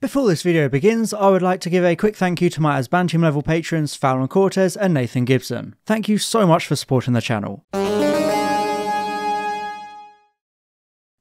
Before this video begins, I would like to give a quick thank you to my Asbantium level patrons Fallon Cortez and Nathan Gibson. Thank you so much for supporting the channel.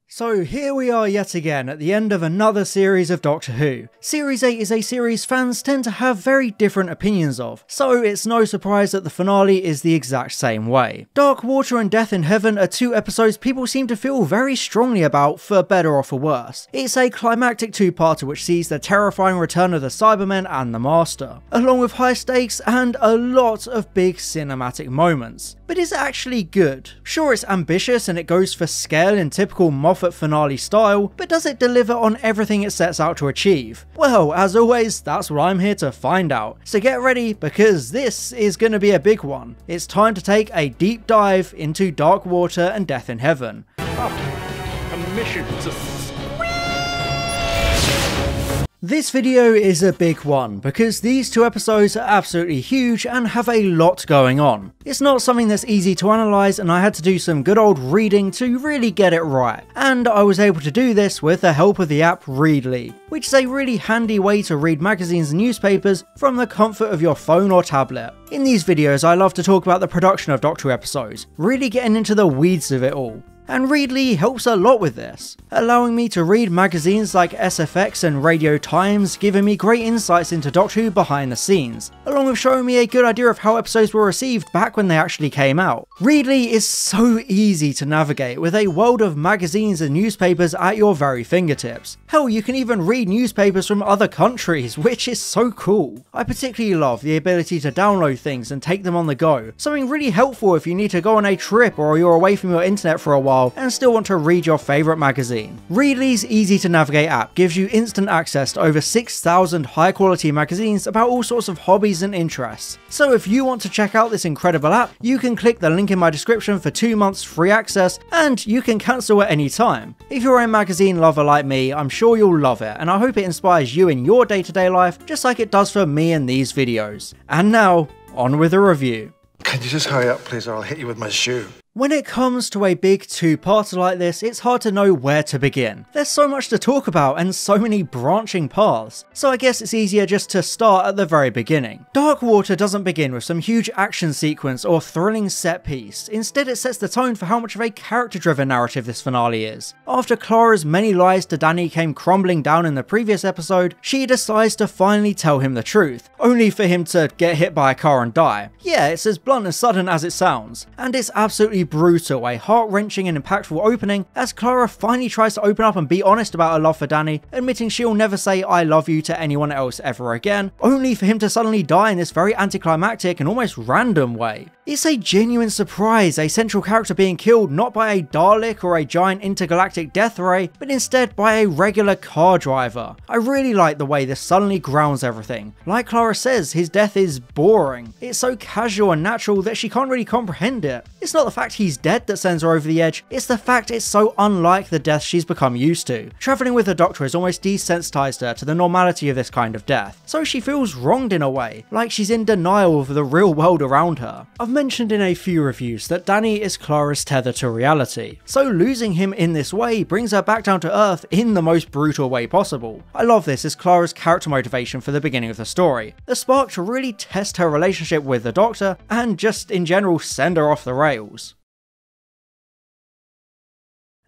So here we are yet again at the end of another series of Doctor Who. Series 8 is a series fans tend to have very different opinions of, so it's no surprise that the finale is the exact same way. Dark Water and Death in Heaven are two episodes people seem to feel very strongly about, for better or for worse. It's a climactic two-parter which sees the terrifying return of the Cybermen and the Master, along with high stakes and a lot of big cinematic moments. But is it actually good? Sure, it's ambitious and it goes for scale in typical Moffat finale style, but does it deliver on everything it sets out to achieve? Well, as always, that's what I'm here to find out. So get ready, because this is going to be a big one. It's time to take a deep dive into Dark Water and Death in Heaven. A mission to... This video is a big one because these two episodes are absolutely huge and have a lot going on. It's not something that's easy to analyse, and I had to do some good old reading to really get it right. And I was able to do this with the help of the app Readly, which is a really handy way to read magazines and newspapers from the comfort of your phone or tablet. In these videos I love to talk about the production of Doctor Who episodes, really getting into the weeds of it all. And Readly helps a lot with this, allowing me to read magazines like SFX and Radio Times, giving me great insights into Doctor Who behind the scenes, along with showing me a good idea of how episodes were received back when they actually came out. Readly is so easy to navigate, with a world of magazines and newspapers at your very fingertips. Hell, you can even read newspapers from other countries, which is so cool. I particularly love the ability to download things and take them on the go, something really helpful if you need to go on a trip or you're away from your internet for a while and still want to read your favourite magazine. Readly's easy to navigate app gives you instant access to over 6,000 high quality magazines about all sorts of hobbies and interests. So if you want to check out this incredible app, you can click the link in my description for 2 months free access, and you can cancel at any time. If you're a magazine lover like me, I'm sure you'll love it, and I hope it inspires you in your day-to-day life just like it does for me in these videos. And now, on with the review. Can you just hurry up please, or I'll hit you with my shoe. When it comes to a big two-parter like this, it's hard to know where to begin. There's so much to talk about and so many branching paths, so I guess it's easier just to start at the very beginning. Dark Water doesn't begin with some huge action sequence or thrilling set piece. Instead, it sets the tone for how much of a character-driven narrative this finale is. After Clara's many lies to Danny came crumbling down in the previous episode, she decides to finally tell him the truth, only for him to get hit by a car and die. Yeah, it's as blunt and sudden as it sounds, and it's absolutely brutal, a heart-wrenching and impactful opening as Clara finally tries to open up and be honest about her love for Danny, admitting she'll never say "I love you" to anyone else ever again, only for him to suddenly die in this very anticlimactic and almost random way. It's a genuine surprise, a central character being killed not by a Dalek or a giant intergalactic death ray, but instead by a regular car driver. I really like the way this suddenly grounds everything. Like Clara says, his death is boring. It's so casual and natural that she can't really comprehend it. It's not the fact he's dead that sends her over the edge, it's the fact it's so unlike the death she's become used to. Travelling with the Doctor has almost desensitized her to the normality of this kind of death, so she feels wronged in a way, like she's in denial of the real world around her. I've mentioned in a few reviews that Danny is Clara's tether to reality, so losing him in this way brings her back down to earth in the most brutal way possible. I love this as Clara's character motivation for the beginning of the story, the spark to really test her relationship with the Doctor and just in general send her off the rails.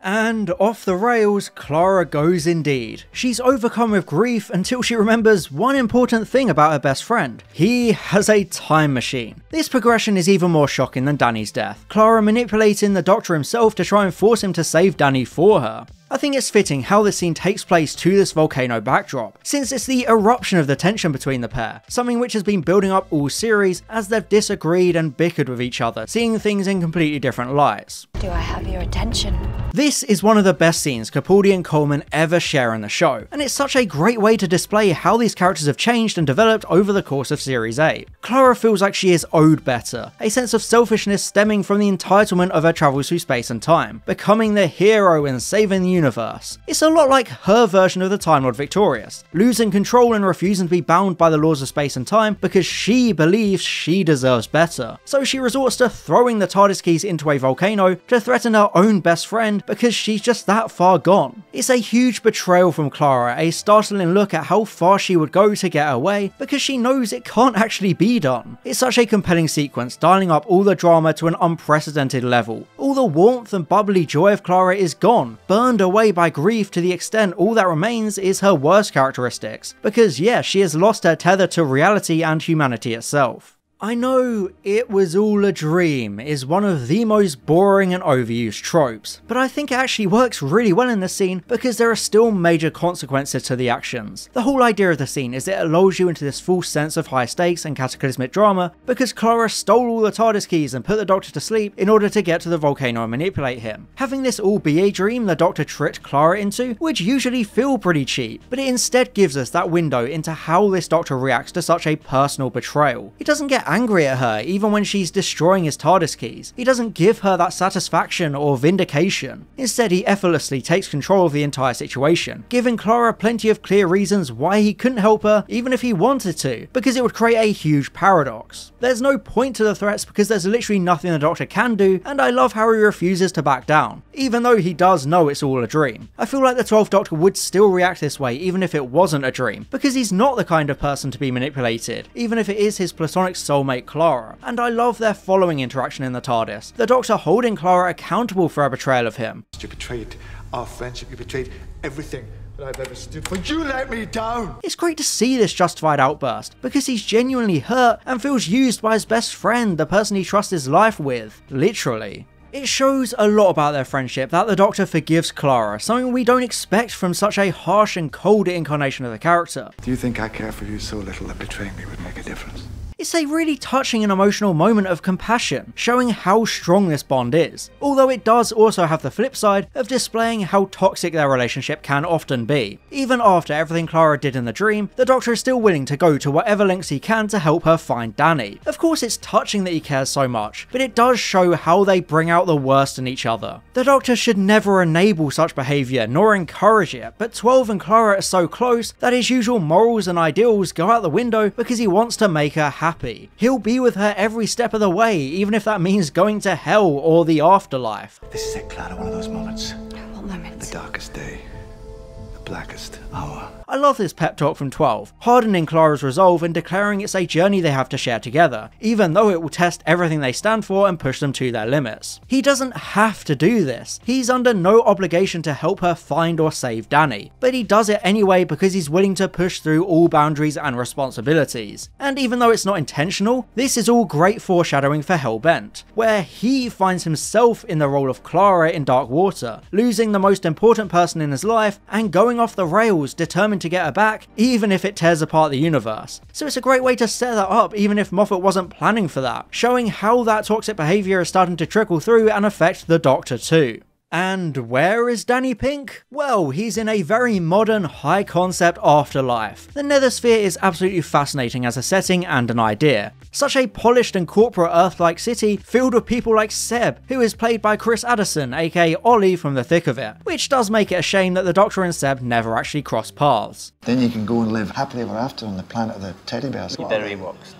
And off the rails Clara goes indeed. She's overcome with grief until she remembers one important thing about her best friend. He has a time machine. This progression is even more shocking than Danny's death, Clara manipulating the Doctor himself to try and force him to save Danny for her. I think it's fitting how this scene takes place to this volcano backdrop, since it's the eruption of the tension between the pair, something which has been building up all series as they've disagreed and bickered with each other, seeing things in completely different lights. Do I have your attention? This is one of the best scenes Capaldi and Coleman ever share in the show, and it's such a great way to display how these characters have changed and developed over the course of Series 8. Clara feels like she is owed better, a sense of selfishness stemming from the entitlement of her travels through space and time, becoming the hero and saving the universe. It's a lot like her version of the Time Lord Victorious, losing control and refusing to be bound by the laws of space and time because she believes she deserves better. So she resorts to throwing the TARDIS keys into a volcano to threaten her own best friend because she's just that far gone. It's a huge betrayal from Clara, a startling look at how far she would go to get away because she knows it can't actually be done. It's such a compelling sequence, dialing up all the drama to an unprecedented level. All the warmth and bubbly joy of Clara is gone, burned away by grief to the extent all that remains is her worst characteristics, because yeah, she has lost her tether to reality and humanity itself. I know it was all a dream is one of the most boring and overused tropes, but I think it actually works really well in this scene because there are still major consequences to the actions. The whole idea of the scene is it lulls you into this false sense of high stakes and cataclysmic drama because Clara stole all the TARDIS keys and put the Doctor to sleep in order to get to the volcano and manipulate him. Having this all be a dream the Doctor tricked Clara into would usually feel pretty cheap, but it instead gives us that window into how this Doctor reacts to such a personal betrayal. He doesn't get angry at her even when she's destroying his TARDIS keys. He doesn't give her that satisfaction or vindication. Instead, he effortlessly takes control of the entire situation, giving Clara plenty of clear reasons why he couldn't help her even if he wanted to, because it would create a huge paradox. There's no point to the threats because there's literally nothing the Doctor can do, and I love how he refuses to back down, even though he does know it's all a dream. I feel like the 12th Doctor would still react this way even if it wasn't a dream, because he's not the kind of person to be manipulated, even if it is his platonic soul mate Clara, and I love their following interaction in the TARDIS, the Doctor holding Clara accountable for her betrayal of him. You betrayed our friendship, you betrayed everything that I've ever stood for, you let me down! It's great to see this justified outburst, because he's genuinely hurt and feels used by his best friend, the person he trusts his life with, literally. It shows a lot about their friendship that the Doctor forgives Clara, something we don't expect from such a harsh and cold incarnation of the character. Do you think I care for you so little that betraying me would make a difference? It's a really touching and emotional moment of compassion, showing how strong this bond is, although it does also have the flip side of displaying how toxic their relationship can often be. Even after everything Clara did in the dream, the Doctor is still willing to go to whatever lengths he can to help her find Danny. Of course it's touching that he cares so much, but it does show how they bring out the worst in each other. The Doctor should never enable such behaviour nor encourage it, but 12 and Clara are so close that his usual morals and ideals go out the window because he wants to make her happy. He'll be with her every step of the way, even if that means going to hell or the afterlife. This is it, Clara, one of those moments. What moments? The darkest day, the blackest hour. I love this pep talk from 12, hardening Clara's resolve and declaring it's a journey they have to share together, even though it will test everything they stand for and push them to their limits. He doesn't have to do this. He's under no obligation to help her find or save Danny, but he does it anyway because he's willing to push through all boundaries and responsibilities. And even though it's not intentional, this is all great foreshadowing for Hellbent, where he finds himself in the role of Clara in Dark Water, losing the most important person in his life and going off the rails, determined to get her back even if it tears apart the universe. So it's a great way to set that up even if Moffat wasn't planning for that, showing how that toxic behaviour is starting to trickle through and affect the Doctor too. And where is Danny Pink? Well, he's in a very modern, high-concept afterlife. The Nethersphere is absolutely fascinating as a setting and an idea. Such a polished and corporate Earth-like city filled with people like Seb, who is played by Chris Addison, aka Ollie from The Thick of It, which does make it a shame that the Doctor and Seb never actually cross paths. Then you can go and live happily ever after on the planet of the teddy bears. There he walks.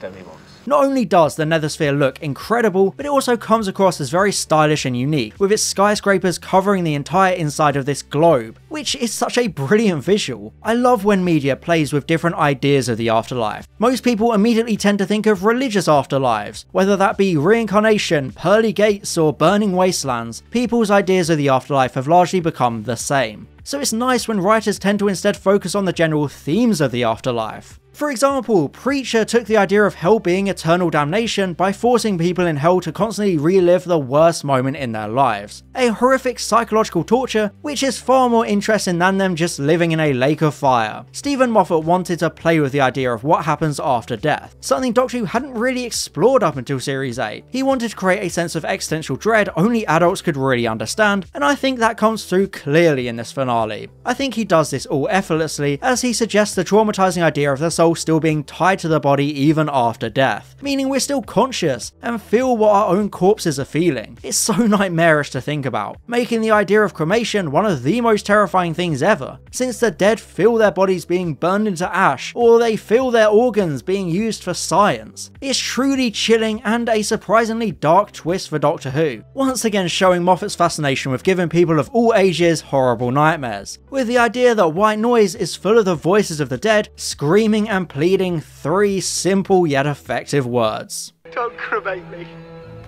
Not only does the Nethersphere look incredible, but it also comes across as very stylish and unique, with its skyscrapers covering the entire inside of this globe, which is such a brilliant visual. I love when media plays with different ideas of the afterlife. Most people immediately tend to think of religious afterlives, whether that be reincarnation, pearly gates, or burning wastelands. People's ideas of the afterlife have largely become the same. So it's nice when writers tend to instead focus on the general themes of the afterlife. For example, Preacher took the idea of hell being eternal damnation by forcing people in hell to constantly relive the worst moment in their lives, a horrific psychological torture which is far more interesting than them just living in a lake of fire. Stephen Moffat wanted to play with the idea of what happens after death, something Doctor Who hadn't really explored up until Series 8. He wanted to create a sense of existential dread only adults could really understand, and I think that comes through clearly in this finale. I think he does this all effortlessly as he suggests the traumatizing idea of the soul soul still being tied to the body even after death, meaning we're still conscious and feel what our own corpses are feeling. It's so nightmarish to think about, making the idea of cremation one of the most terrifying things ever, since the dead feel their bodies being burned into ash, or they feel their organs being used for science. It's truly chilling and a surprisingly dark twist for Doctor Who, once again showing Moffat's fascination with giving people of all ages horrible nightmares, with the idea that white noise is full of the voices of the dead screaming and pleading three simple yet effective words. Don't cremate me.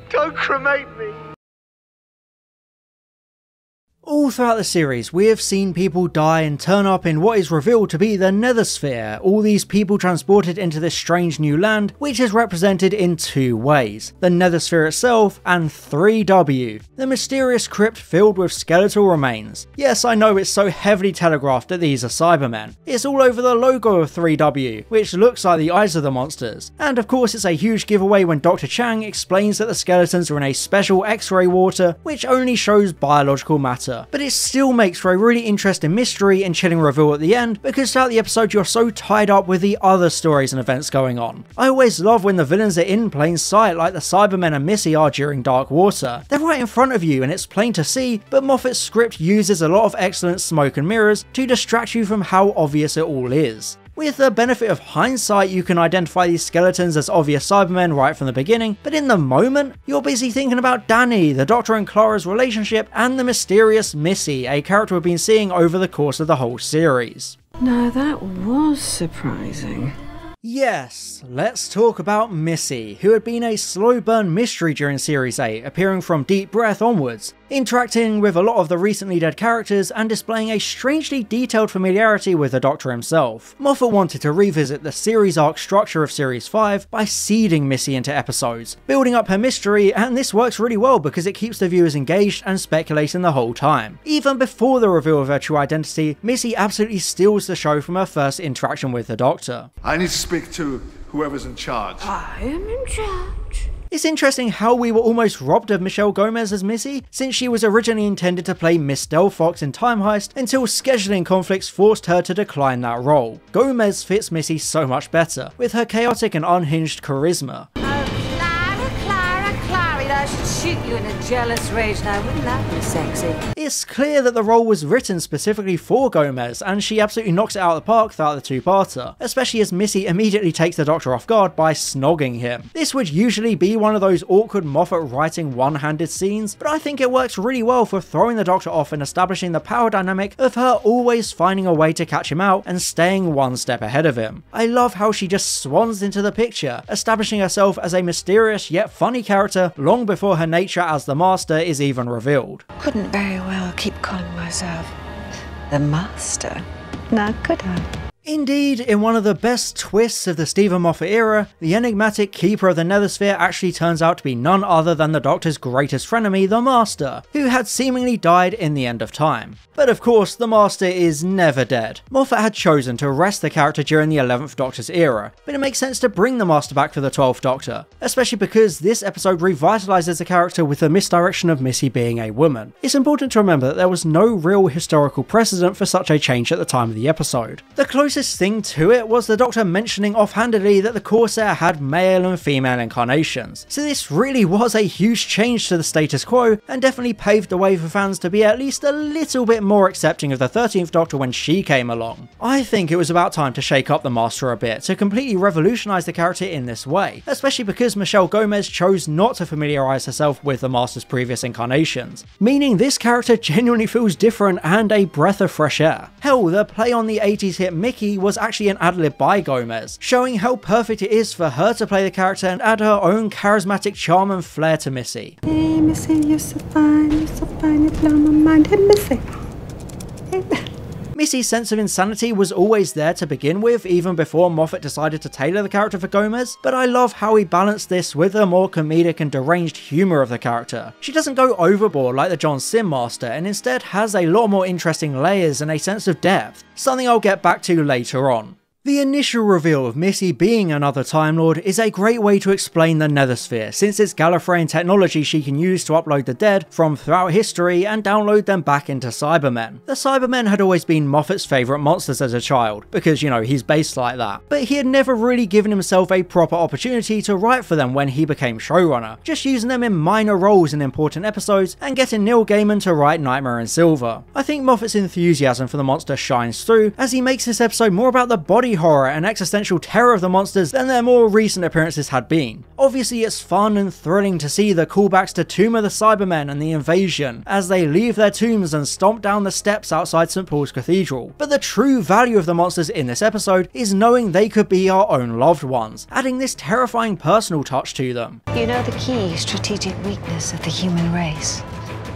Don't cremate me. All throughout the series, we have seen people die and turn up in what is revealed to be the Nethersphere, all these people transported into this strange new land, which is represented in two ways, the Nethersphere itself and 3W, the mysterious crypt filled with skeletal remains. Yes, I know it's so heavily telegraphed that these are Cybermen. It's all over the logo of 3W, which looks like the eyes of the monsters, and of course it's a huge giveaway when Dr. Chang explains that the skeletons are in a special X-ray water which only shows biological matter. But it still makes for a really interesting mystery and chilling reveal at the end, because throughout the episode you're so tied up with the other stories and events going on. I always love when the villains are in plain sight, like the Cybermen and Missy are during Dark Water. They're right in front of you and it's plain to see, but Moffat's script uses a lot of excellent smoke and mirrors to distract you from how obvious it all is. With the benefit of hindsight, you can identify these skeletons as obvious Cybermen right from the beginning, but in the moment, you're busy thinking about Danny, the Doctor and Clara's relationship, and the mysterious Missy, a character we've been seeing over the course of the whole series. Now that was surprising. Yes, let's talk about Missy, who had been a slow burn mystery during Series 8, appearing from Deep Breath onwards, interacting with a lot of the recently dead characters and displaying a strangely detailed familiarity with the Doctor himself. Moffat wanted to revisit the series arc structure of Series 5 by seeding Missy into episodes, building up her mystery, and this works really well because it keeps the viewers engaged and speculating the whole time. Even before the reveal of her true identity, Missy absolutely steals the show from her first interaction with the Doctor. I need to speak to whoever's in charge. I am in charge. It's interesting how we were almost robbed of Michelle Gomez as Missy, since she was originally intended to play Miss Del Fox in Time Heist until scheduling conflicts forced her to decline that role. Gomez fits Missy so much better, with her chaotic and unhinged charisma. I should shoot you in a jealous rage now, wouldn't that be sexy? It's clear that the role was written specifically for Gomez, and she absolutely knocks it out of the park throughout the two-parter, especially as Missy immediately takes the Doctor off guard by snogging him. This would usually be one of those awkward Moffat writing one-handed scenes, but I think it works really well for throwing the Doctor off and establishing the power dynamic of her always finding a way to catch him out and staying one step ahead of him. I love how she just swans into the picture, establishing herself as a mysterious yet funny character long before her nature as the Master is even revealed. Couldn't very well keep calling myself the Master, now could I? Indeed, in one of the best twists of the Stephen Moffat era, the enigmatic Keeper of the Nethersphere actually turns out to be none other than the Doctor's greatest frenemy, the Master, who had seemingly died in the end of time. But of course, the Master is never dead. Moffat had chosen to rest the character during the 11th Doctor's era, but it makes sense to bring the Master back for the 12th Doctor, especially because this episode revitalises the character with the misdirection of Missy being a woman. It's important to remember that there was no real historical precedent for such a change at the time of the episode. The closest thing to it was the Doctor mentioning offhandedly that the Corsair had male and female incarnations, so this really was a huge change to the status quo and definitely paved the way for fans to be at least a little bit more accepting of the 13th Doctor when she came along. I think it was about time to shake up the Master a bit, to completely revolutionise the character in this way, especially because Michelle Gomez chose not to familiarise herself with the Master's previous incarnations, meaning this character genuinely feels different and a breath of fresh air. Hell, the play on the 80s hit Mickey was actually an ad-lib by Gomez, showing how perfect it is for her to play the character and add her own charismatic charm and flair to Missy. Hey Missy, you're so fine, you blow my mind. Hey Missy. Hey. Missy's sense of insanity was always there to begin with, even before Moffat decided to tailor the character for Gomez, but I love how he balanced this with the more comedic and deranged humour of the character. She doesn't go overboard like the John Sim Master, and instead has a lot more interesting layers and a sense of depth, something I'll get back to later on. The initial reveal of Missy being another Time Lord is a great way to explain the Nethersphere, since it's Gallifreyan technology she can use to upload the dead from throughout history and download them back into Cybermen. The Cybermen had always been Moffat's favourite monsters as a child, because, you know, he's based like that, but he had never really given himself a proper opportunity to write for them when he became showrunner, just using them in minor roles in important episodes and getting Neil Gaiman to write Nightmare in Silver. I think Moffat's enthusiasm for the monster shines through, as he makes this episode more about the body horror and existential terror of the monsters than their more recent appearances had been. Obviously it's fun and thrilling to see the callbacks to Tomb of the Cybermen and the invasion, as they leave their tombs and stomp down the steps outside St. Paul's Cathedral. But the true value of the monsters in this episode is knowing they could be our own loved ones, adding this terrifying personal touch to them. You know the key strategic weakness of the human race.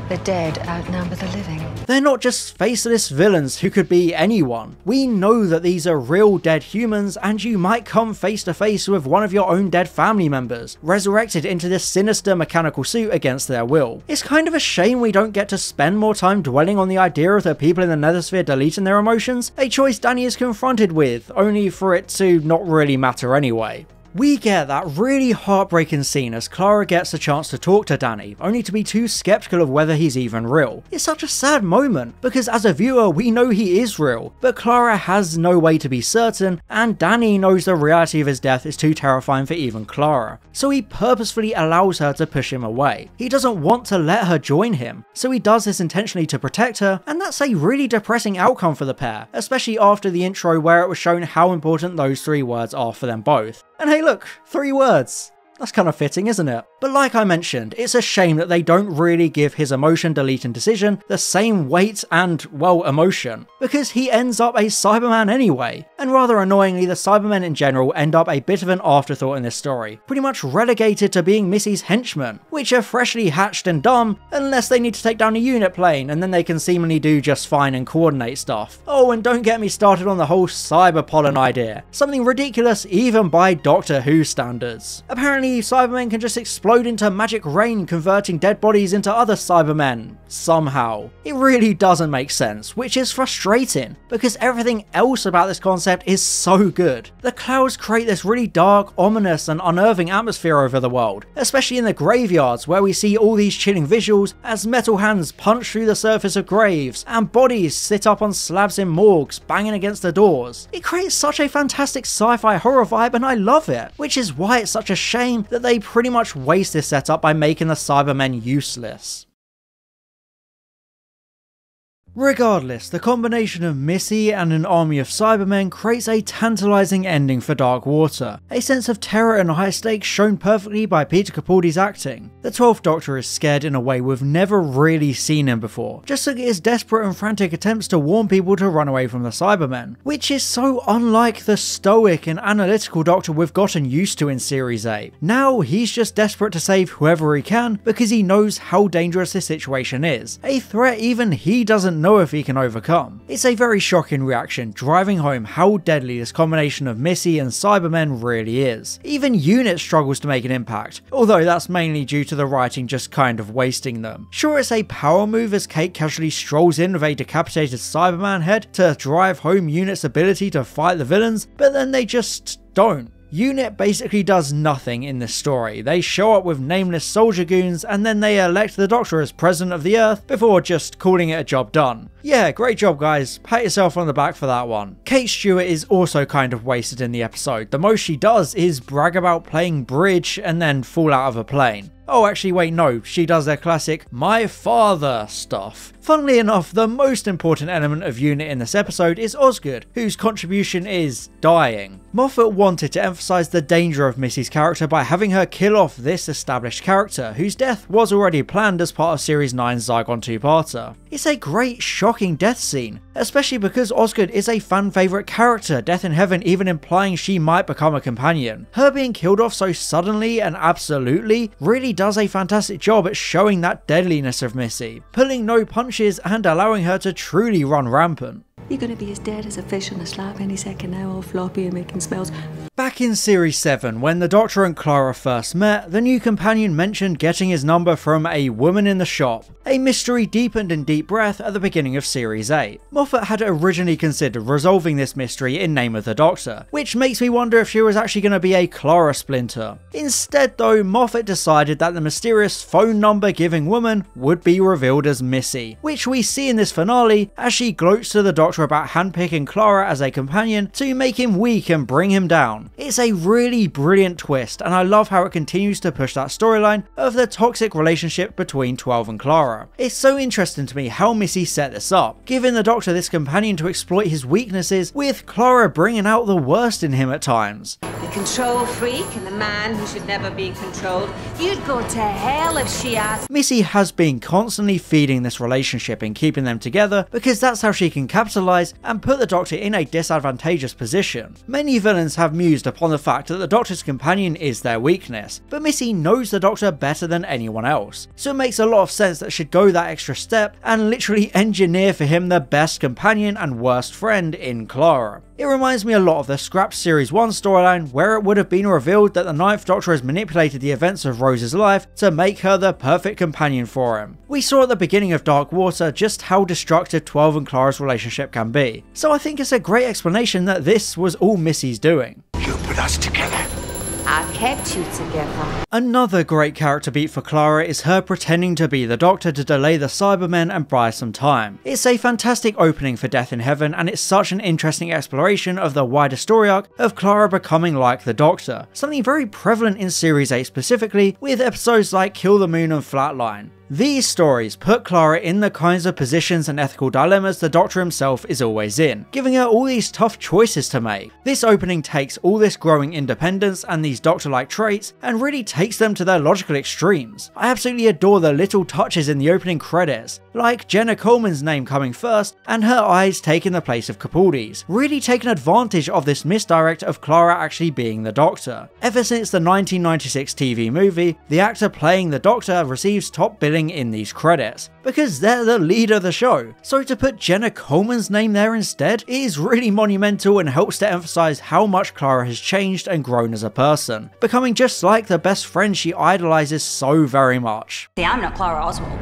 The dead outnumber the living. They're not just faceless villains who could be anyone. We know that these are real dead humans, and you might come face to face with one of your own dead family members, resurrected into this sinister mechanical suit against their will. It's kind of a shame we don't get to spend more time dwelling on the idea of the people in the Nethersphere deleting their emotions, a choice Danny is confronted with, only for it to not really matter anyway. We get that really heartbreaking scene as Clara gets a chance to talk to Danny, only to be too skeptical of whether he's even real. It's such a sad moment, because as a viewer we know he is real, but Clara has no way to be certain, and Danny knows the reality of his death is too terrifying for even Clara, so he purposefully allows her to push him away. He doesn't want to let her join him, so he does this intentionally to protect her, and that's a really depressing outcome for the pair, especially after the intro where it was shown how important those three words are for them both. And hey look, three words. That's kind of fitting, isn't it? But like I mentioned, it's a shame that they don't really give his emotion deleting decision the same weight and, well, emotion, because he ends up a Cyberman anyway. And rather annoyingly, the Cybermen in general end up a bit of an afterthought in this story, pretty much relegated to being Missy's henchmen, which are freshly hatched and dumb, unless they need to take down a unit plane, and then they can seemingly do just fine and coordinate stuff. Oh, and don't get me started on the whole cyberpollen idea, something ridiculous even by Doctor Who standards. Apparently, Cybermen can just explode into magic rain, converting dead bodies into other Cybermen, somehow. It really doesn't make sense, which is frustrating, because everything else about this concept is so good. The clouds create this really dark, ominous and unnerving atmosphere over the world, especially in the graveyards where we see all these chilling visuals as metal hands punch through the surface of graves and bodies sit up on slabs in morgues, banging against the doors. It creates such a fantastic sci-fi horror vibe and I love it, which is why it's such a shame that they pretty much waste this setup by making the Cybermen useless. Regardless, the combination of Missy and an army of Cybermen creates a tantalising ending for Dark Water, a sense of terror and high stakes shown perfectly by Peter Capaldi's acting. The 12th Doctor is scared in a way we've never really seen him before, just like his desperate and frantic attempts to warn people to run away from the Cybermen, which is so unlike the stoic and analytical Doctor we've gotten used to in Series 8. Now he's just desperate to save whoever he can because he knows how dangerous this situation is, a threat even he doesn't know if he can overcome. It's a very shocking reaction, driving home how deadly this combination of Missy and Cybermen really is. Even UNIT struggles to make an impact, although that's mainly due to the writing just kind of wasting them. Sure, it's a power move as Kate casually strolls in with a decapitated Cyberman head to drive home UNIT's ability to fight the villains, but then they just don't. UNIT basically does nothing in this story. They show up with nameless soldier goons and then they elect the Doctor as President of the Earth before just calling it a job done. Yeah, great job guys, pat yourself on the back for that one. Kate Stewart is also kind of wasted in the episode. The most she does is brag about playing bridge and then fall out of a plane. Oh actually wait no, she does their classic "my father" stuff. Funnily enough, the most important element of UNIT in this episode is Osgood, whose contribution is dying. Moffat wanted to emphasise the danger of Missy's character by having her kill off this established character, whose death was already planned as part of Series 9's Zygon 2-parter. It's a great, shocking death scene, especially because Osgood is a fan favourite character, Death in Heaven even implying she might become a companion. Her being killed off so suddenly and absolutely really does a fantastic job at showing that deadliness of Missy, pulling no punches and allowing her to truly run rampant. You're going to be as dead as a fish on a slab any second now, all floppy and making smells. Back in Series 7, when the Doctor and Clara first met, the new companion mentioned getting his number from a woman in the shop, a mystery deepened in Deep Breath at the beginning of Series 8. Moffat had originally considered resolving this mystery in Name of the Doctor, which makes me wonder if she was actually going to be a Clara splinter. Instead though, Moffat decided that the mysterious phone number giving woman would be revealed as Missy, which we see in this finale as she gloats to the Doctor about handpicking Clara as a companion to make him weak and bring him down. It's a really brilliant twist, and I love how it continues to push that storyline of the toxic relationship between 12 and Clara. It's so interesting to me how Missy set this up, giving the Doctor this companion to exploit his weaknesses, with Clara bringing out the worst in him at times. The control freak and the man who should never be controlled, you'd go to hell if she asked. Missy has been constantly feeding this relationship and keeping them together, because that's how she can capitalize and put the Doctor in a disadvantageous position. Many villains have mused upon the fact that the Doctor's companion is their weakness, but Missy knows the Doctor better than anyone else, so it makes a lot of sense that she'd go that extra step and literally engineer for him the best companion and worst friend in Clara. It reminds me a lot of the Scrapped Series 1 storyline, where it would have been revealed that the Ninth Doctor has manipulated the events of Rose's life to make her the perfect companion for him. We saw at the beginning of Dark Water just how destructive 12 and Clara's relationship can be, so I think it's a great explanation that this was all Missy's doing. You put us together. I kept you together. Another great character beat for Clara is her pretending to be the Doctor to delay the Cybermen and buy some time. It's a fantastic opening for Death in Heaven, and it's such an interesting exploration of the wider story arc of Clara becoming like the Doctor, something very prevalent in Series 8 specifically, with episodes like Kill the Moon and Flatline. These stories put Clara in the kinds of positions and ethical dilemmas the Doctor himself is always in, giving her all these tough choices to make. This opening takes all this growing independence and these Doctor-like traits and really takes them to their logical extremes. I absolutely adore the little touches in the opening credits, like Jenna Coleman's name coming first and her eyes taking the place of Capaldi's, really taking advantage of this misdirect of Clara actually being the Doctor. Ever since the 1996 TV movie, the actor playing the Doctor receives top billing in these credits, because they're the lead of the show, so to put Jenna Coleman's name there instead is really monumental and helps to emphasize how much Clara has changed and grown as a person, becoming just like the best friend she idolizes so very much. See, I'm not Clara Oswald.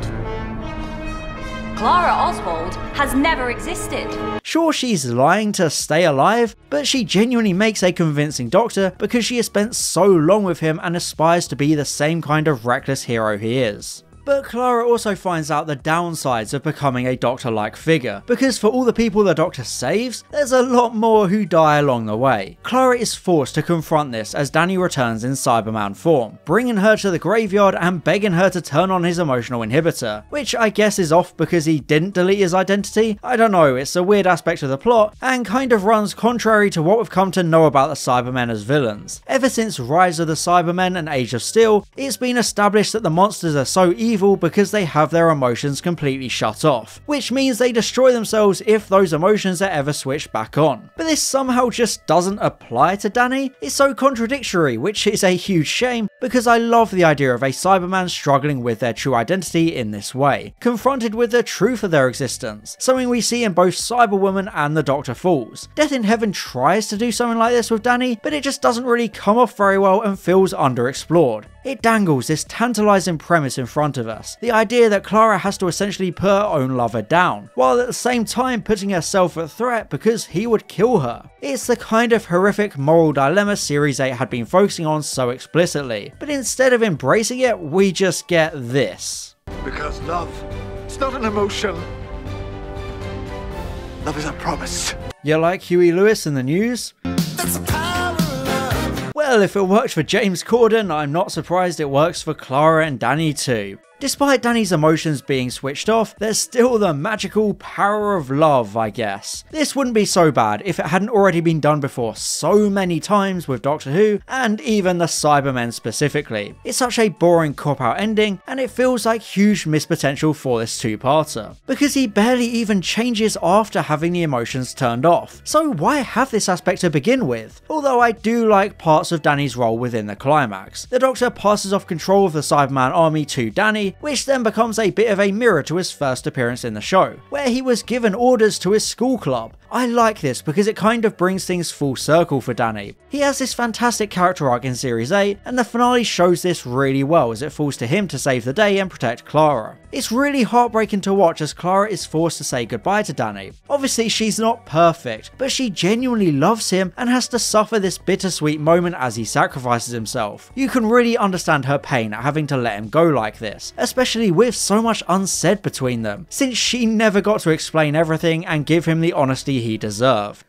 Clara Oswald has never existed. Sure, she's lying to stay alive, but she genuinely makes a convincing Doctor because she has spent so long with him and aspires to be the same kind of reckless hero he is. But Clara also finds out the downsides of becoming a Doctor-like figure, because for all the people the Doctor saves, there's a lot more who die along the way. Clara is forced to confront this as Danny returns in Cyberman form, bringing her to the graveyard and begging her to turn on his emotional inhibitor, which I guess is off because he didn't delete his identity. I don't know, it's a weird aspect of the plot, and kind of runs contrary to what we've come to know about the Cybermen as villains. Ever since Rise of the Cybermen and Age of Steel, it's been established that the monsters are so evil because they have their emotions completely shut off, which means they destroy themselves if those emotions are ever switched back on. But this somehow just doesn't apply to Danny. It's so contradictory, which is a huge shame, because I love the idea of a Cyberman struggling with their true identity in this way, confronted with the truth of their existence, something we see in both Cyberwoman and the Doctor Falls. Death in Heaven tries to do something like this with Danny, but it just doesn't really come off very well and feels underexplored. It dangles this tantalizing premise in front of us, the idea that Clara has to essentially put her own lover down, while at the same time putting herself at threat because he would kill her. It's the kind of horrific moral dilemma Series 8 had been focusing on so explicitly, but instead of embracing it, we just get this. Because love, it's not an emotion. Love is a promise. You like Huey Lewis in the news? That's a Well, if it worked for James Corden, I'm not surprised it works for Clara and Danny too. Despite Danny's emotions being switched off, there's still the magical power of love, I guess. This wouldn't be so bad if it hadn't already been done before so many times with Doctor Who, and even the Cybermen specifically. It's such a boring cop-out ending, and it feels like huge missed potential for this two-parter, because he barely even changes after having the emotions turned off. So why have this aspect to begin with? Although I do like parts of Danny's role within the climax. The Doctor passes off control of the Cyberman army to Danny, which then becomes a bit of a mirror to his first appearance in the show, where he was given orders to his school club. I like this because it kind of brings things full circle for Danny. He has this fantastic character arc in Series 8, and the finale shows this really well as it falls to him to save the day and protect Clara. It's really heartbreaking to watch as Clara is forced to say goodbye to Danny. Obviously she's not perfect, but she genuinely loves him and has to suffer this bittersweet moment as he sacrifices himself. You can really understand her pain at having to let him go like this, especially with so much unsaid between them, since she never got to explain everything and give him the honesty he deserved.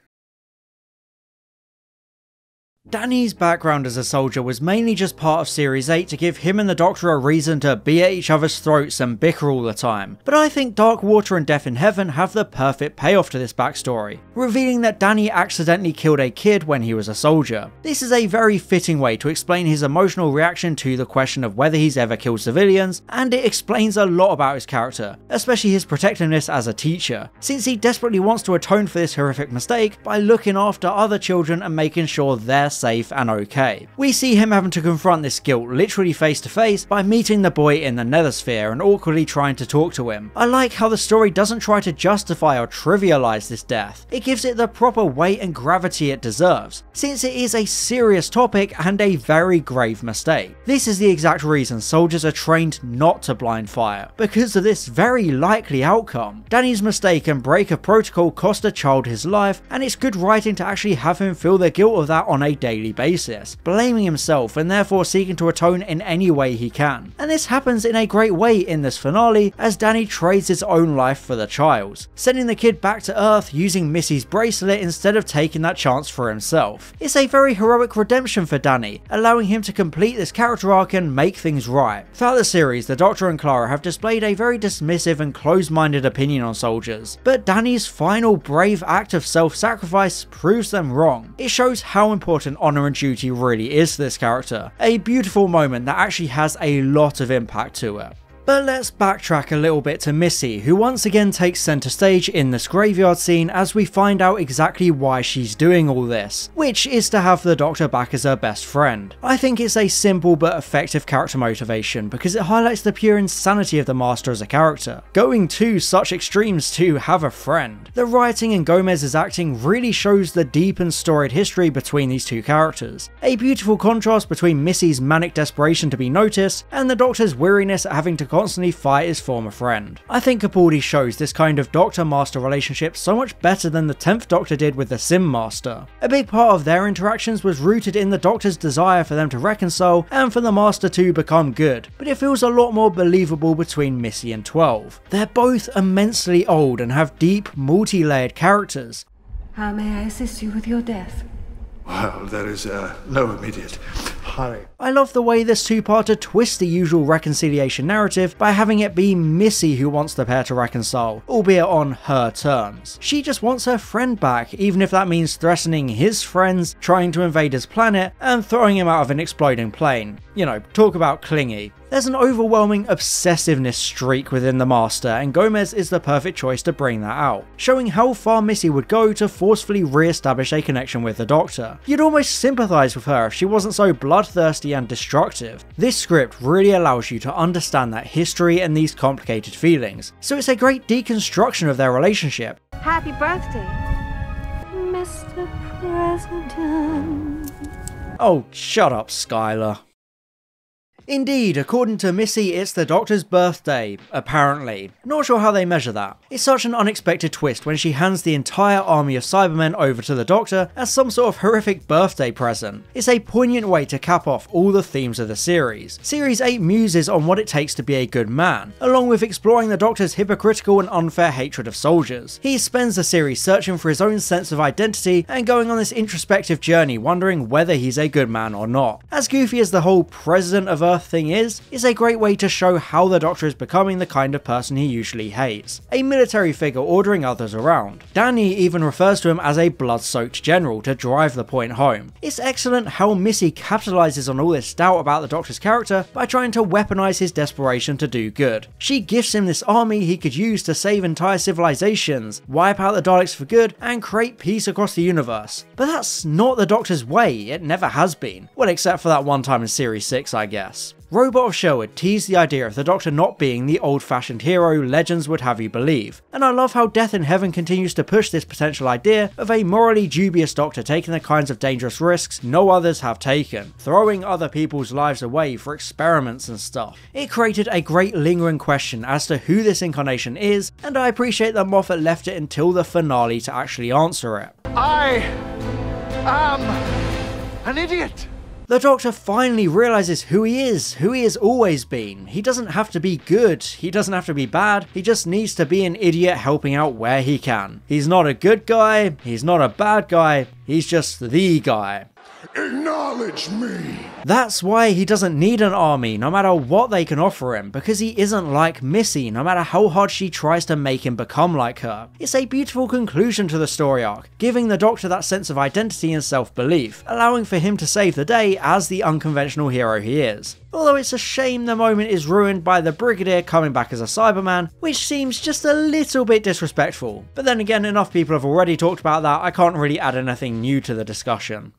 Danny's background as a soldier was mainly just part of Series 8 to give him and the Doctor a reason to be at each other's throats and bicker all the time, but I think Dark Water and Death in Heaven have the perfect payoff to this backstory, revealing that Danny accidentally killed a kid when he was a soldier. This is a very fitting way to explain his emotional reaction to the question of whether he's ever killed civilians, and it explains a lot about his character, especially his protectiveness as a teacher, since he desperately wants to atone for this horrific mistake by looking after other children and making sure they're safe and okay. We see him having to confront this guilt literally face to face by meeting the boy in the Nethersphere and awkwardly trying to talk to him. I like how the story doesn't try to justify or trivialize this death. It gives it the proper weight and gravity it deserves, since it is a serious topic and a very grave mistake. This is the exact reason soldiers are trained not to blind fire, because of this very likely outcome. Danny's mistake and break of protocol cost a child his life, and it's good writing to actually have him feel the guilt of that on a daily basis, blaming himself and therefore seeking to atone in any way he can. And this happens in a great way in this finale as Danny trades his own life for the child's, sending the kid back to Earth using Missy's bracelet instead of taking that chance for himself. It's a very heroic redemption for Danny, allowing him to complete this character arc and make things right. Throughout the series, the Doctor and Clara have displayed a very dismissive and closed-minded opinion on soldiers, but Danny's final brave act of self-sacrifice proves them wrong. It shows how important honor and duty really is to this character, a beautiful moment that actually has a lot of impact to it. But let's backtrack a little bit to Missy, who once again takes centre stage in this graveyard scene as we find out exactly why she's doing all this, which is to have the Doctor back as her best friend. I think it's a simple but effective character motivation because it highlights the pure insanity of the Master as a character, going to such extremes to have a friend. The writing and Gomez's acting really shows the deep and storied history between these two characters, a beautiful contrast between Missy's manic desperation to be noticed and the Doctor's weariness at having to constantly fight his former friend. I think Capaldi shows this kind of Doctor-Master relationship so much better than the 10th Doctor did with the Sim Master. A big part of their interactions was rooted in the Doctor's desire for them to reconcile and for the Master to become good, but it feels a lot more believable between Missy and 12. They're both immensely old and have deep, multi-layered characters. How may I assist you with your death? Well, there is no immediate hurry. I love the way this two-parter twists the usual reconciliation narrative by having it be Missy who wants the pair to reconcile, albeit on her terms. She just wants her friend back, even if that means threatening his friends, trying to invade his planet, and throwing him out of an exploding plane. You know, talk about clingy. There's an overwhelming obsessiveness streak within the Master, and Gomez is the perfect choice to bring that out, showing how far Missy would go to forcefully re-establish a connection with the Doctor. You'd almost sympathise with her if she wasn't so bloodthirsty and destructive. This script really allows you to understand that history and these complicated feelings, so it's a great deconstruction of their relationship. Happy birthday, Mr. President. Oh, shut up, Skylar. Indeed, according to Missy, it's the Doctor's birthday, apparently. Not sure how they measure that. It's such an unexpected twist when she hands the entire army of Cybermen over to the Doctor as some sort of horrific birthday present. It's a poignant way to cap off all the themes of the series. Series 8 muses on what it takes to be a good man, along with exploring the Doctor's hypocritical and unfair hatred of soldiers. He spends the series searching for his own sense of identity and going on this introspective journey wondering whether he's a good man or not. As goofy as the whole president of Earth thing is a great way to show how the Doctor is becoming the kind of person he usually hates, a military figure ordering others around. Danny even refers to him as a blood-soaked general to drive the point home. It's excellent how Missy capitalises on all this doubt about the Doctor's character by trying to weaponise his desperation to do good. She gifts him this army he could use to save entire civilizations, wipe out the Daleks for good, and create peace across the universe. But that's not the Doctor's way, it never has been. Well, except for that one time in Series 6, I guess. this. Robot of Sherwood teased the idea of the Doctor not being the old-fashioned hero legends would have you believe, and I love how Death in Heaven continues to push this potential idea of a morally dubious Doctor taking the kinds of dangerous risks no others have taken, throwing other people's lives away for experiments and stuff. It created a great lingering question as to who this incarnation is, and I appreciate that Moffat left it until the finale to actually answer it. I am an idiot. The Doctor finally realises who he has always been. He doesn't have to be good, he doesn't have to be bad, he just needs to be an idiot helping out where he can. He's not a good guy, he's not a bad guy, he's just the guy. Acknowledge me! That's why he doesn't need an army, no matter what they can offer him, because he isn't like Missy, no matter how hard she tries to make him become like her. It's a beautiful conclusion to the story arc, giving the Doctor that sense of identity and self-belief, allowing for him to save the day as the unconventional hero he is. Although it's a shame the moment is ruined by the Brigadier coming back as a Cyberman, which seems just a little bit disrespectful. But then again, enough people have already talked about that, I can't really add anything new to the discussion.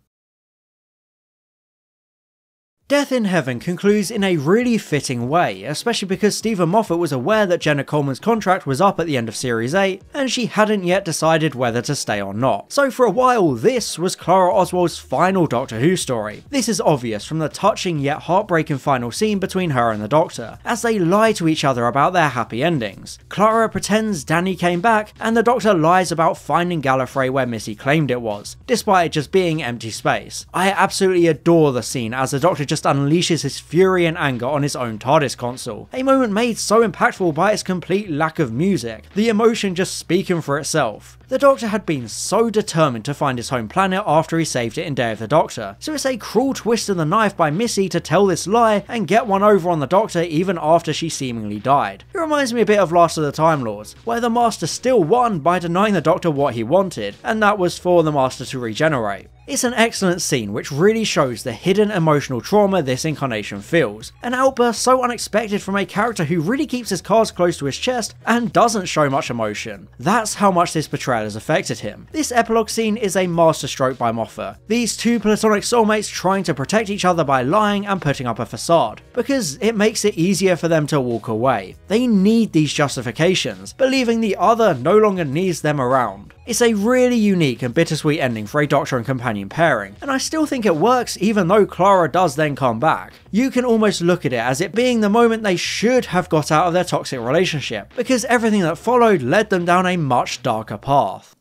Death in Heaven concludes in a really fitting way, especially because Stephen Moffat was aware that Jenna Coleman's contract was up at the end of Series 8, and she hadn't yet decided whether to stay or not. So for a while, this was Clara Oswald's final Doctor Who story. This is obvious from the touching yet heartbreaking final scene between her and the Doctor, as they lie to each other about their happy endings. Clara pretends Danny came back, and the Doctor lies about finding Gallifrey where Missy claimed it was, despite it just being empty space. I absolutely adore the scene as the Doctor just unleashes his fury and anger on his own TARDIS console, a moment made so impactful by its complete lack of music, the emotion just speaking for itself. The Doctor had been so determined to find his home planet after he saved it in Day of the Doctor, so it's a cruel twist of the knife by Missy to tell this lie and get one over on the Doctor even after she seemingly died. It reminds me a bit of Last of the Time Lords, where the Master still won by denying the Doctor what he wanted, and that was for the Master to regenerate. It's an excellent scene which really shows the hidden emotional trauma this incarnation feels. An outburst so unexpected from a character who really keeps his cards close to his chest and doesn't show much emotion. That's how much this portrayal has affected him. This epilogue scene is a masterstroke by Moffat. These two platonic soulmates trying to protect each other by lying and putting up a facade, because it makes it easier for them to walk away. They need these justifications, believing the other no longer needs them around. It's a really unique and bittersweet ending for a Doctor and companion pairing, and I still think it works even though Clara does then come back. You can almost look at it as it being the moment they should have got out of their toxic relationship, because everything that followed led them down a much darker path.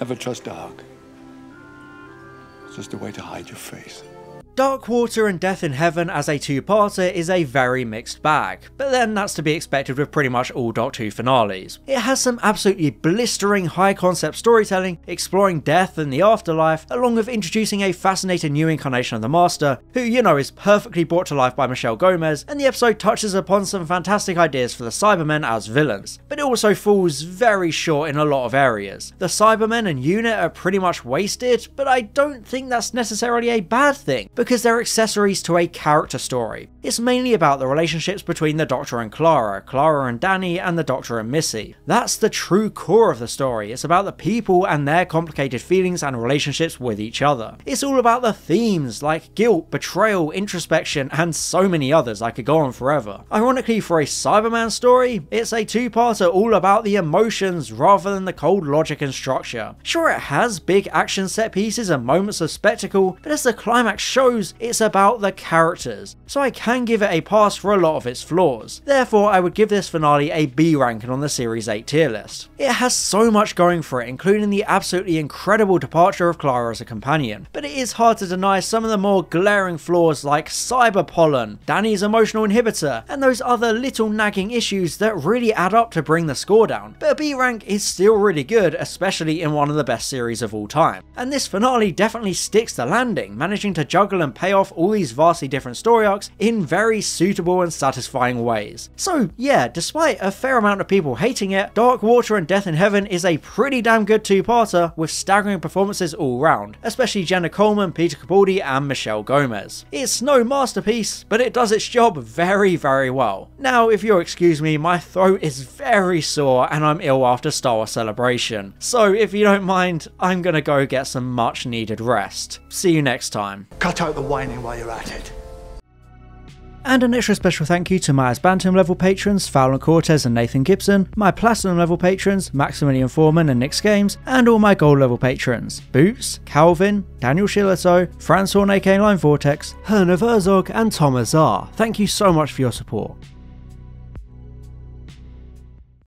Never trust dark. It's just a way to hide your face. Dark Water and Death in Heaven as a two-parter is a very mixed bag, but then that's to be expected with pretty much all Doctor Who finales. It has some absolutely blistering high-concept storytelling, exploring death and the afterlife, along with introducing a fascinating new incarnation of the Master, who you know is perfectly brought to life by Michelle Gomez, and the episode touches upon some fantastic ideas for the Cybermen as villains, but it also falls very short in a lot of areas. The Cybermen and UNIT are pretty much wasted, but I don't think that's necessarily a bad thing, because they're accessories to a character story. It's mainly about the relationships between the Doctor and Clara, Clara and Danny, and the Doctor and Missy. That's the true core of the story. It's about the people and their complicated feelings and relationships with each other. It's all about the themes like guilt, betrayal, introspection, and so many others. I could go on forever. Ironically, for a Cyberman story, it's a two-parter all about the emotions rather than the cold logic and structure. Sure, it has big action set pieces and moments of spectacle, but as the climax shows, it's about the characters, so I can give it a pass for a lot of its flaws. Therefore, I would give this finale a B ranking on the Series 8 tier list. It has so much going for it, including the absolutely incredible departure of Clara as a companion, but it is hard to deny some of the more glaring flaws like cyberpollen, Danny's emotional inhibitor, and those other little nagging issues that really add up to bring the score down. But a B rank is still really good, especially in one of the best series of all time. And this finale definitely sticks the landing, managing to juggle and pay off all these vastly different story arcs in very suitable and satisfying ways. So yeah, despite a fair amount of people hating it, Dark Water and Death in Heaven is a pretty damn good two-parter with staggering performances all round, especially Jenna Coleman, Peter Capaldi, and Michelle Gomez. It's no masterpiece, but it does its job very, very well. Now, if you'll excuse me, my throat is very sore and I'm ill after Star Wars Celebration. So if you don't mind, I'm gonna go get some much needed rest. See you next time. Cut out the whining while you're at it. And an extra special thank you to my Asbantium level patrons Fallon Cortez and Nathan Gibson, my Platinum level patrons Maximilian Foreman and Nick's Games, and all my Gold level patrons Boots, Calvin, Daniel Shillito, Franz Horn aka Line Vortex, Herna Verzog and Tom Azar. Thank you so much for your support.